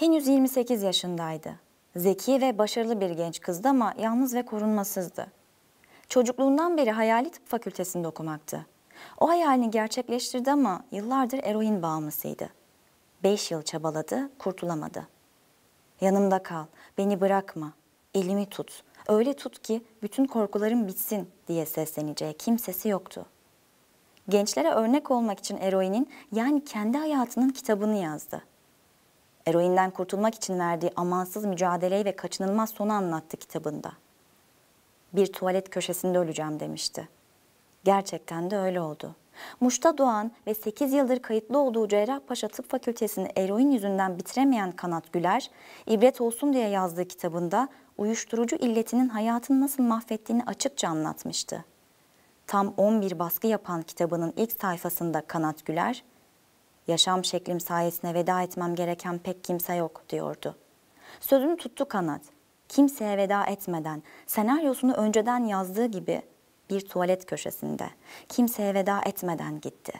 Henüz 28 yaşındaydı. Zeki ve başarılı bir genç kızdı ama yalnız ve korunmasızdı. Çocukluğundan beri hayali tıp fakültesinde okumaktı. O hayalini gerçekleştirdi ama yıllardır eroin bağımlısıydı. 5 yıl çabaladı, kurtulamadı. "Yanımda kal, beni bırakma, elimi tut, öyle tut ki bütün korkularım bitsin" diye sesleneceği kimsesi yoktu. Gençlere örnek olmak için eroinin, yani kendi hayatının kitabını yazdı. Eroinden kurtulmak için verdiği amansız mücadeleyi ve kaçınılmaz sonu anlattı kitabında. "Bir tuvalet köşesinde öleceğim" demişti. Gerçekten de öyle oldu. Muş'ta doğan ve 8 yıldır kayıtlı olduğu Cerrahpaşa Tıp Fakültesini eroin yüzünden bitiremeyen Kanat Güner, ibret olsun diye yazdığı kitabında uyuşturucu illetinin hayatını nasıl mahvettiğini açıkça anlatmıştı. Tam 11 baskı yapan kitabının ilk sayfasında Kanat Güner, "Yaşam şeklim sayesinde veda etmem gereken pek kimse yok" diyordu. Sözünü tuttu Kanat. Kimseye veda etmeden, senaryosunu önceden yazdığı gibi bir tuvalet köşesinde, kimseye veda etmeden gitti.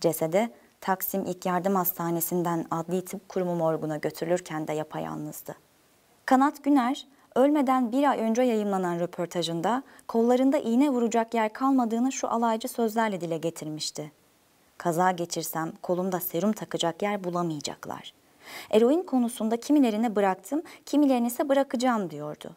Cesedi Taksim İlk Yardım Hastanesi'nden Adli Tıp Kurumu morguna götürülürken de yapayalnızdı. Kanat Güner, ölmeden bir ay önce yayımlanan röportajında kollarında iğne vuracak yer kalmadığını şu alaycı sözlerle dile getirmişti. "Kaza geçirsem kolumda serum takacak yer bulamayacaklar. Eroin konusunda kimilerine bıraktım, kimilerine ise bırakacağım" diyordu.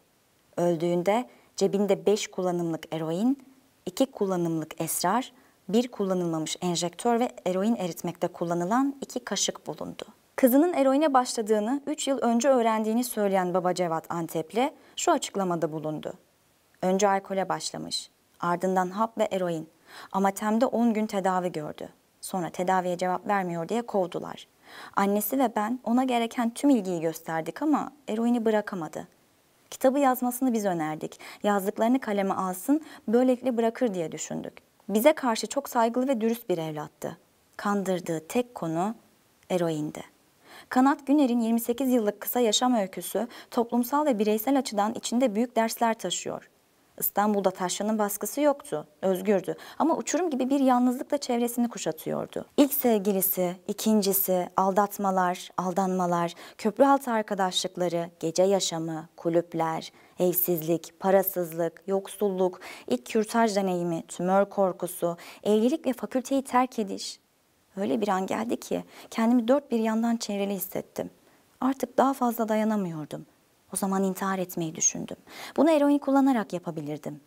Öldüğünde cebinde 5 kullanımlık eroin, 2 kullanımlık esrar, 1 kullanılmamış enjektör ve eroin eritmekte kullanılan 2 kaşık bulundu. Kızının eroine başladığını 3 yıl önce öğrendiğini söyleyen baba Cevat Antepli şu açıklamada bulundu. "Önce alkole başlamış, ardından hap ve eroin ama temde 10 gün tedavi gördü. Sonra tedaviye cevap vermiyor diye kovdular. Annesi ve ben ona gereken tüm ilgiyi gösterdik ama eroini bırakamadı. Kitabı yazmasını biz önerdik. Yazdıklarını kaleme alsın, böylelikle bırakır diye düşündük. Bize karşı çok saygılı ve dürüst bir evlattı. Kandırdığı tek konu eroindi." Kanat Güner'in 28 yıllık kısa yaşam öyküsü toplumsal ve bireysel açıdan içinde büyük dersler taşıyor. İstanbul'da taşranın baskısı yoktu, özgürdü ama uçurum gibi bir yalnızlıkla çevresini kuşatıyordu. İlk sevgilisi, ikincisi, aldatmalar, aldanmalar, köprüaltı arkadaşlıkları, gece yaşamı, kulüpler, evsizlik, parasızlık, yoksulluk, ilk kürtaj deneyimi, tümör korkusu, evlilik ve fakülteyi terk ediş. "Öyle bir an geldi ki kendimi dört bir yandan çevreli hissettim. Artık daha fazla dayanamıyordum. O zaman intihar etmeyi düşündüm. Bunu eroin kullanarak yapabilirdim.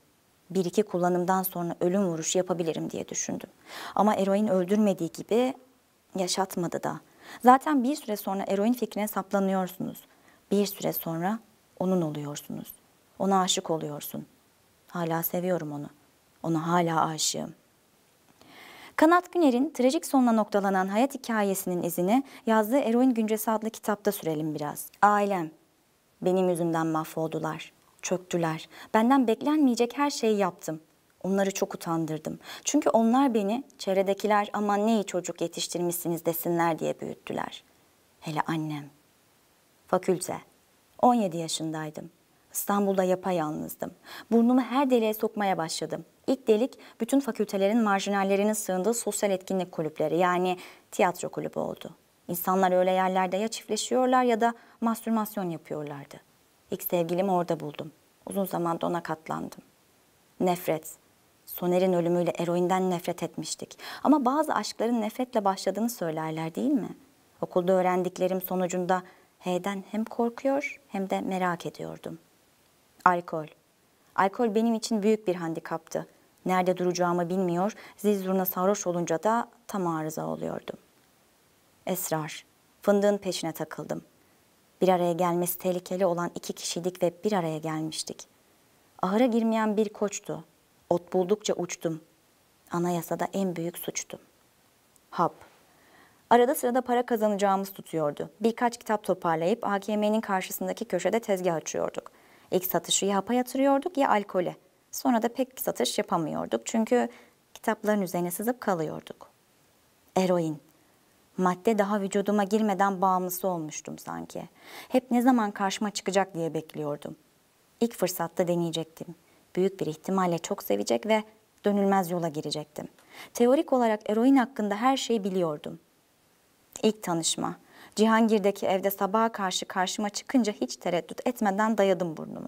1-2 kullanımdan sonra ölüm vuruşu yapabilirim diye düşündüm. Ama eroin öldürmediği gibi yaşatmadı da. Zaten bir süre sonra eroin fikrine saplanıyorsunuz. Bir süre sonra onun oluyorsunuz. Ona aşık oluyorsun. Hala seviyorum onu. Ona hala aşığım." Kanat Güner'in trajik sonla noktalanan hayat hikayesinin izini yazdığı Eroin Güncesi adlı kitapta sürelim biraz. "Ailem. Benim yüzümden mahvoldular, çöktüler. Benden beklenmeyecek her şeyi yaptım. Onları çok utandırdım. Çünkü onlar beni çevredekiler "aman ne iyi çocuk yetiştirmişsiniz" desinler diye büyüttüler. Hele annem. Fakülte. 17 yaşındaydım. İstanbul'da yapayalnızdım. Burnumu her deliğe sokmaya başladım. İlk delik bütün fakültelerin marjinallerinin sığındığı sosyal etkinlik kulüpleri, yani tiyatro kulübü oldu. İnsanlar öyle yerlerde ya çiftleşiyorlar ya da mastürmasyon yapıyorlardı. İlk sevgilimi orada buldum. Uzun zamanda ona katlandım. Nefret. Soner'in ölümüyle eroinden nefret etmiştik. Ama bazı aşkların nefretle başladığını söylerler değil mi? Okulda öğrendiklerim sonucunda H'den hem korkuyor hem de merak ediyordum. Alkol. Alkol benim için büyük bir handikaptı. Nerede duracağımı bilmiyor, zil zurna sarhoş olunca da tam arıza oluyordum. Esrar. Fındığın peşine takıldım. Bir araya gelmesi tehlikeli olan 2 kişiydik ve bir araya gelmiştik. Ahıra girmeyen bir koçtu. Ot buldukça uçtum. Anayasada en büyük suçtum. Hap. Arada sırada para kazanacağımız tutuyordu. Birkaç kitap toparlayıp AKM'nin karşısındaki köşede tezgah açıyorduk. İlk satışı ya hapa yatırıyorduk ya alkole. Sonra da pek satış yapamıyorduk çünkü kitapların üzerine sızıp kalıyorduk. Eroin. Madde daha vücuduma girmeden bağımlısı olmuştum sanki. Hep ne zaman karşıma çıkacak diye bekliyordum. İlk fırsatta deneyecektim. Büyük bir ihtimalle çok sevecek ve dönülmez yola girecektim. Teorik olarak eroin hakkında her şeyi biliyordum. İlk tanışma. Cihangir'deki evde sabaha karşı karşıma çıkınca hiç tereddüt etmeden dayadım burnumu.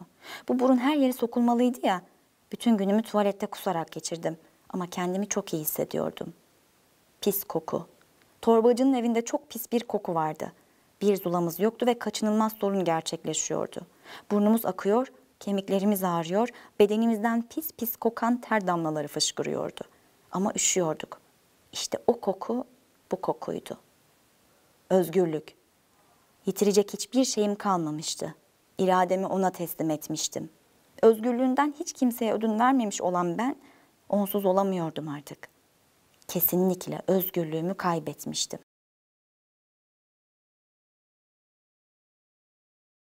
Bu burun her yere sokulmalıydı ya. Bütün günümü tuvalette kusarak geçirdim. Ama kendimi çok iyi hissediyordum. Pis koku. Torbacının evinde çok pis bir koku vardı. Bir zulamız yoktu ve kaçınılmaz sorun gerçekleşiyordu. Burnumuz akıyor, kemiklerimiz ağrıyor, bedenimizden pis pis kokan ter damlaları fışkırıyordu. Ama üşüyorduk. İşte o koku bu kokuydu. Özgürlük. Yitirecek hiçbir şeyim kalmamıştı. İrademi ona teslim etmiştim. Özgürlüğünden hiç kimseye ödün vermemiş olan ben, onsuz olamıyordum artık. Kesinlikle özgürlüğümü kaybetmiştim.